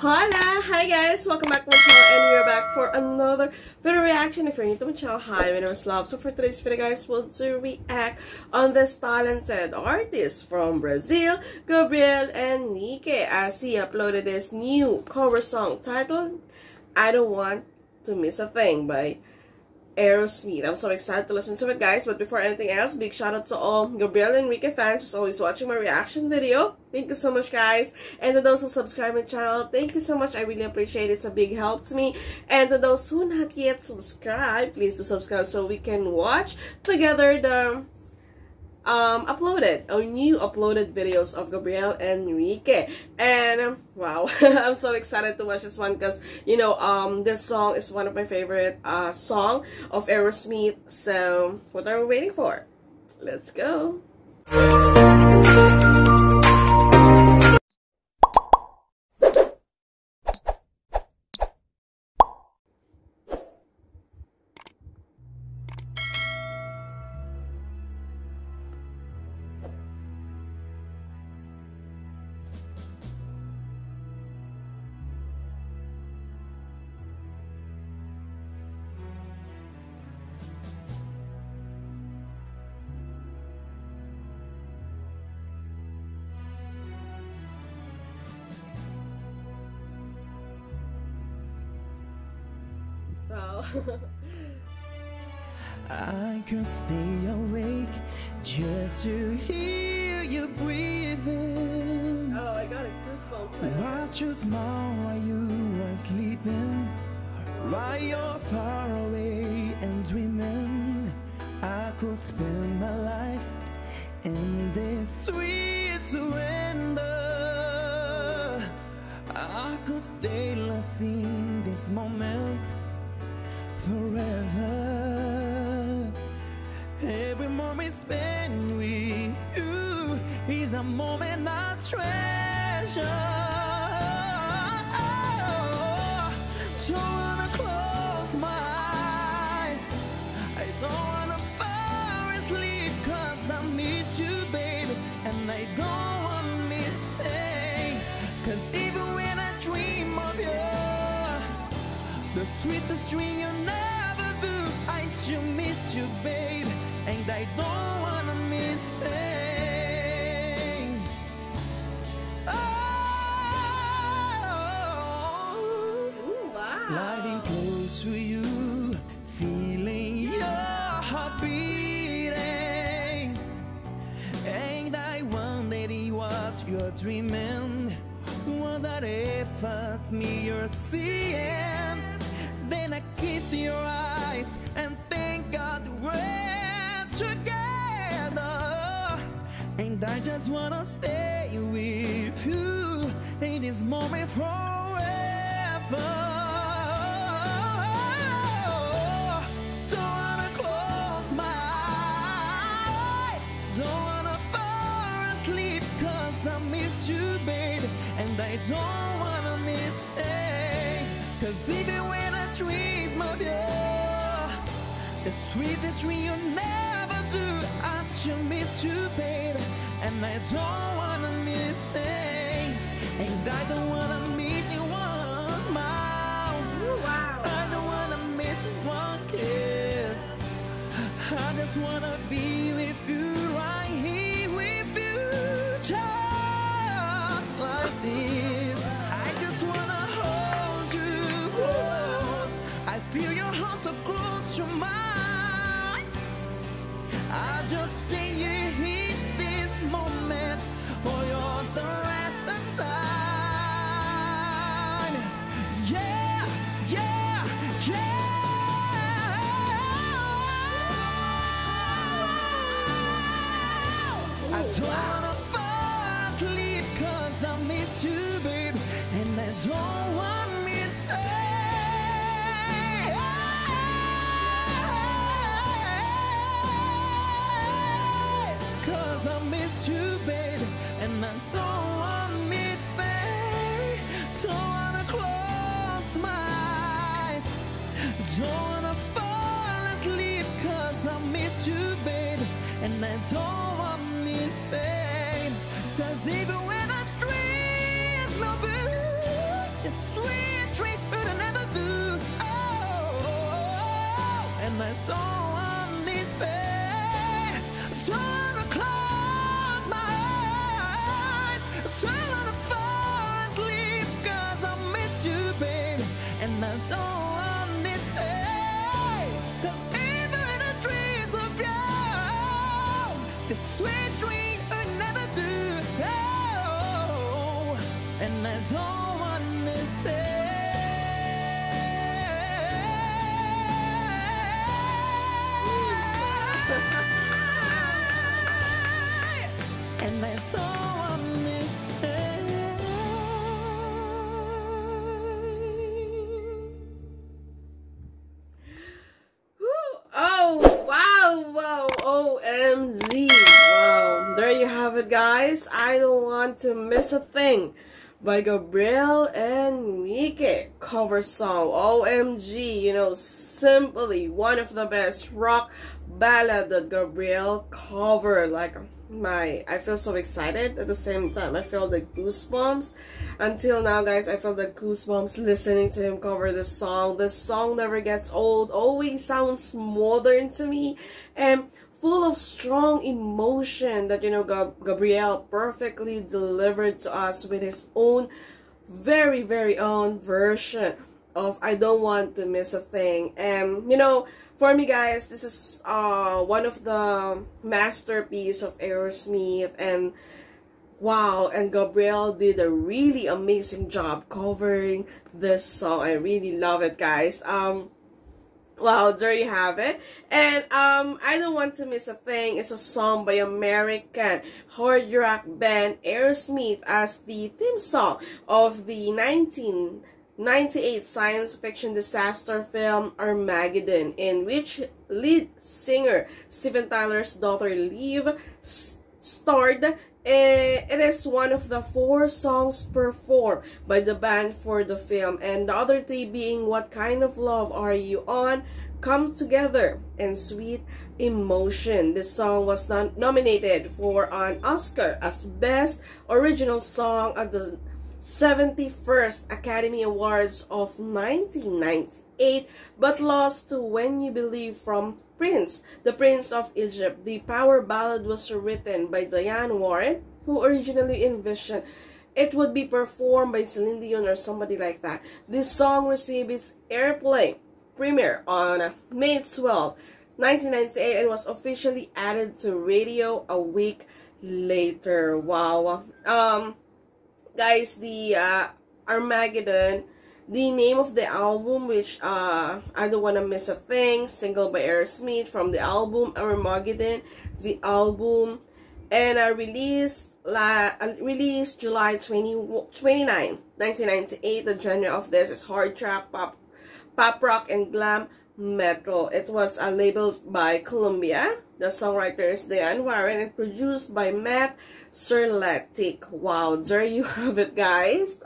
Hola! Hi guys! Welcome back to my channel, and we are back for another video reaction. If you're new to my channel, hi, my name is Love. So for today's video guys, we'll do react on this talented artist from Brazil, Gabriel Henrique, as he uploaded his new cover song titled I Don't Want to Miss a Thing by Aerosmith. I'm so excited to listen to it guys, but before anything else, big shout out to all Gabriel Henrique fans who's always watching my reaction video. Thank you so much guys, and to those who subscribe to my channel, thank you so much. I really appreciate it. It's a big help to me. And to those who not yet subscribed, please do subscribe so we can watch together the new uploaded videos of Gabriel Henrique. And wow, I'm so excited to watch this one because, you know, this song is one of my favorite song of Aerosmith. So what are we waiting for? Let's go. I could stay awake just to hear you breathing. Oh, I got a goosebumps right now. Watch you smile while you are sleeping, while you're far away and dreaming. I could spend my life in this sweet surrender. I could stay lost in this moment forever. Every moment spent with you is a moment I treasure. Don't wanna close my eyes, I don't wanna fall asleep, cause I miss you baby, and I don't wanna miss a thing, cause even when I dream of you, the sweetest dream you never do, I still miss you, babe, and I don't wanna miss pain. Oh, ooh, wow. Lying close to you, feeling your heart beating, and I wondered what you're dreaming, wonder if it's me you're seeing. Then I kiss your eyes and thank God we're together, and I just wanna stay with you in this moment forever. Sweetest dream you never do, I still miss you, baby, and I don't wanna miss pain, and I don't wanna miss you one smile. Ooh, wow. I don't wanna miss one kiss. I just wanna be with you, right here with you, just like this. I just wanna hold you close. I feel your heart so close to mine. I just stay in this moment for your the rest of time. Yeah, yeah, yeah. I don't wanna fall asleep, cause I miss you, babe, and I don't wanna miss her. I miss you, baby, and I don't want to miss pain. Don't want to close my eyes, don't want to fall asleep, cause I miss you, baby, and I don't want to miss pain, cause even when I dream of you, the Guys, I Don't Want to Miss a Thing by Gabriel Henrique cover song. OMG, you know, simply one of the best rock ballad that Gabriel covered. Like, I feel so excited at the same time. I feel the goosebumps. Until now, guys, I feel the goosebumps listening to him cover this song. This song never gets old, always sounds modern to me, and full of strong emotion that, you know, Gabriel perfectly delivered to us with his own very own version of I Don't Want to Miss a Thing. And you know, for me, guys, this is one of the masterpiece of Aerosmith, and wow, and Gabriel did a really amazing job covering this song. I really love it, guys. Well, there you have it. And I Don't Want to Miss a Thing is a song by American hard rock band Aerosmith as the theme song of the 1998 science fiction disaster film Armageddon, in which lead singer Steven Tyler's daughter Liv starred. It is one of the 4 songs performed by the band for the film, and the other 3 being What Kind of Love Are You On, Come Together, and Sweet Emotion. This song was nominated for an Oscar as Best Original Song at the 71st Academy Awards of 1998, but lost to When You Believe from the Prince of Egypt. The power ballad was written by Diane Warren, who originally envisioned it would be performed by Celine Dion or somebody like that. This song received its airplay premiere on May 12, 1998, and was officially added to radio a week later. Wow. Guys, the Armageddon, the name of the album, which I Don't Want to Miss a Thing, single by Aerosmith from the album Armageddon, the album, and released July 29, 1998. The genre of this is hard rock, pop rock, and glam metal. It was labeled by Columbia. The songwriter is Diane Warren and produced by Matt Serletic. Wow, there you have it, guys.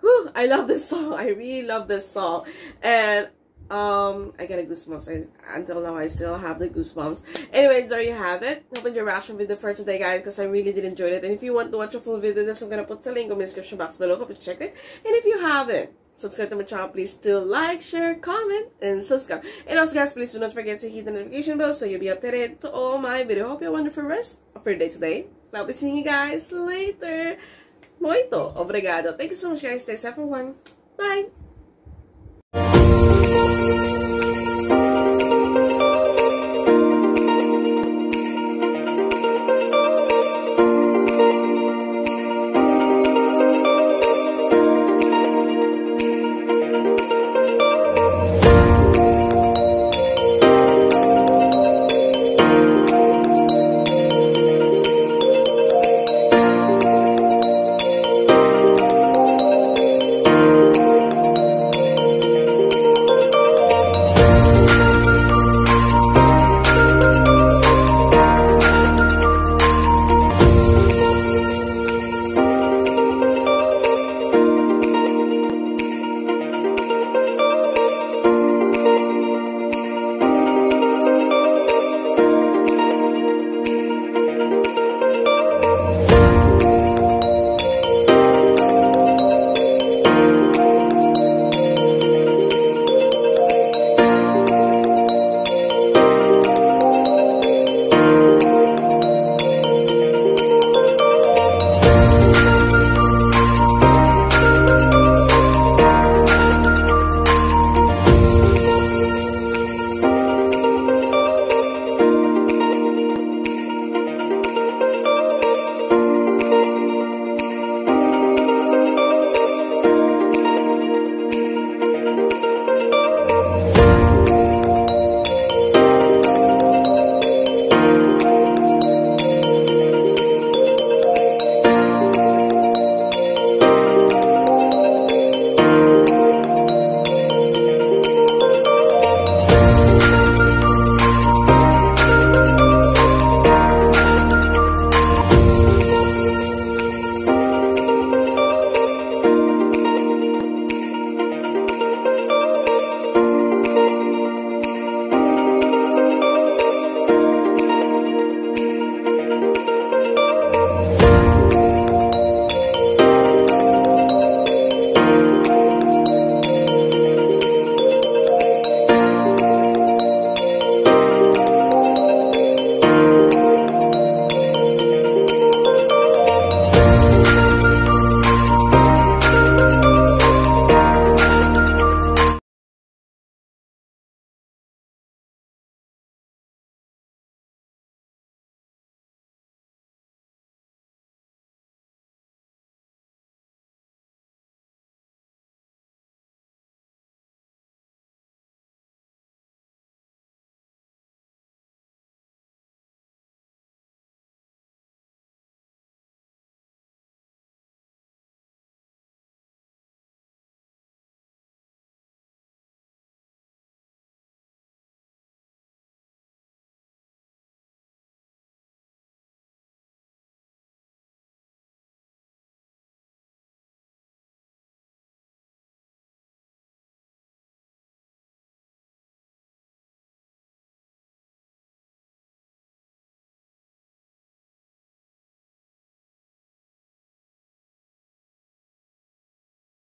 Whew, I love this song. I really love this song, and I got a goosebumps. Until now, I still have the goosebumps. Anyway, there you have it. Hope you enjoyed the reaction video for today, guys, because I really did enjoy it. And if you want to watch a full video, I'm gonna put the link in the description box below. Hope you check it. And if you haven't subscribe to my channel, please do like, share, comment, and subscribe. And also, guys, please do not forget to hit the notification bell so you'll be updated to all my videos. Hope you have a wonderful rest of your day today. I'll be seeing you guys later. Muito obrigado. Thank you so much, guys. Stay safe, everyone. Bye.